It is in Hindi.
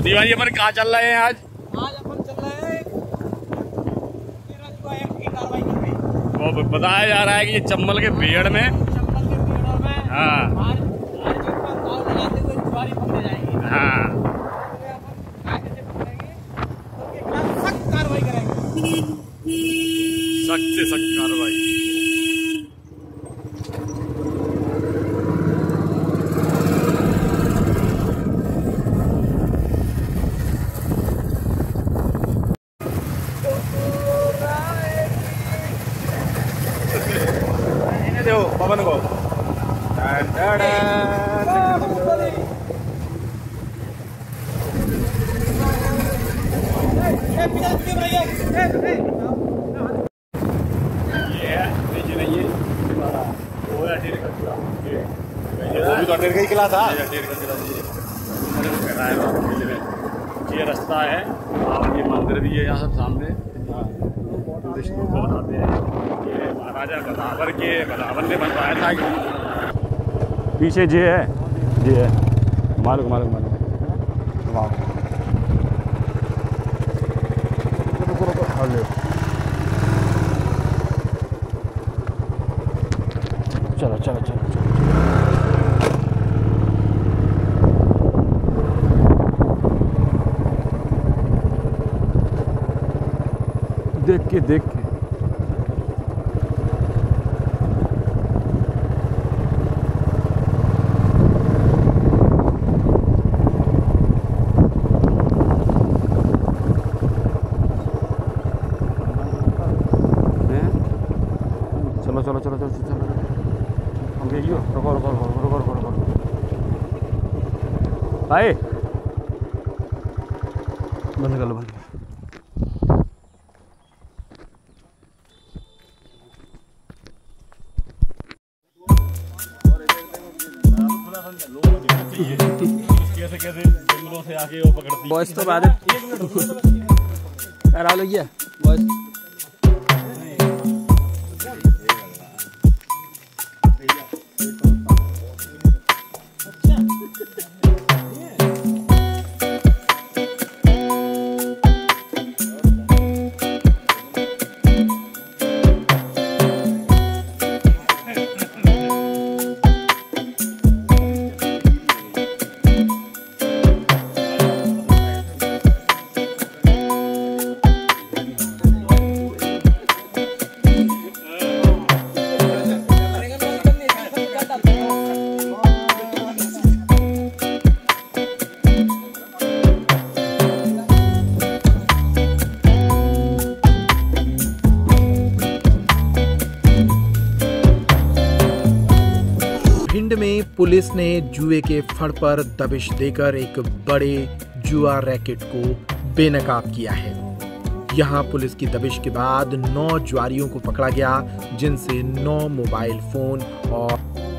दीवानी अपन कहाँ चल रहे हैं आज? आज अपन चल रहे हैं की कार्रवाई कर रहे। बताया जा रहा है कि ये चंबल के पेड़ में हाँ सख्त कार्रवाई करेंगे, सख्त से सख्त कार्रवाई। पवन को डेढ़ का किला था, ये रास्ता है और ये मंदिर भी है यहाँ सब सामने। विष्णु को आते हैं राजा गदावर के, गदावर ने बनवाया था। पीछे जे है, जे है, मालूम मालूम मालूम। वाह चलो चलो चलो चलो देख के चलो चलो चलो चलो चलो हम भेजियो। रुको रुको रुको रुको रुको आए बंद कर लो बंद। कैसे कैसे जंगलों से आके वो पकड़ती बॉयस तो बाद में लो गया बॉयस। भिंड में पुलिस ने जुए के फड़ पर दबिश देकर एक बड़े जुआ रैकेट को बेनकाब किया है। यहां पुलिस की दबिश के बाद 9 जुआरियों को पकड़ा गया, जिनसे 9 मोबाइल फोन और